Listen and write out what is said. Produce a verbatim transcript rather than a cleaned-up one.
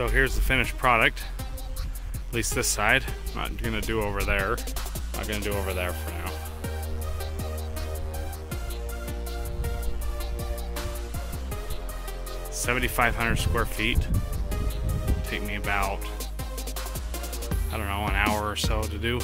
So here's the finished product, at least this side. I'm not gonna do over there. I'm not gonna do over there for now. seventy-five hundred square feet. Take me about, I don't know, an hour or so to do.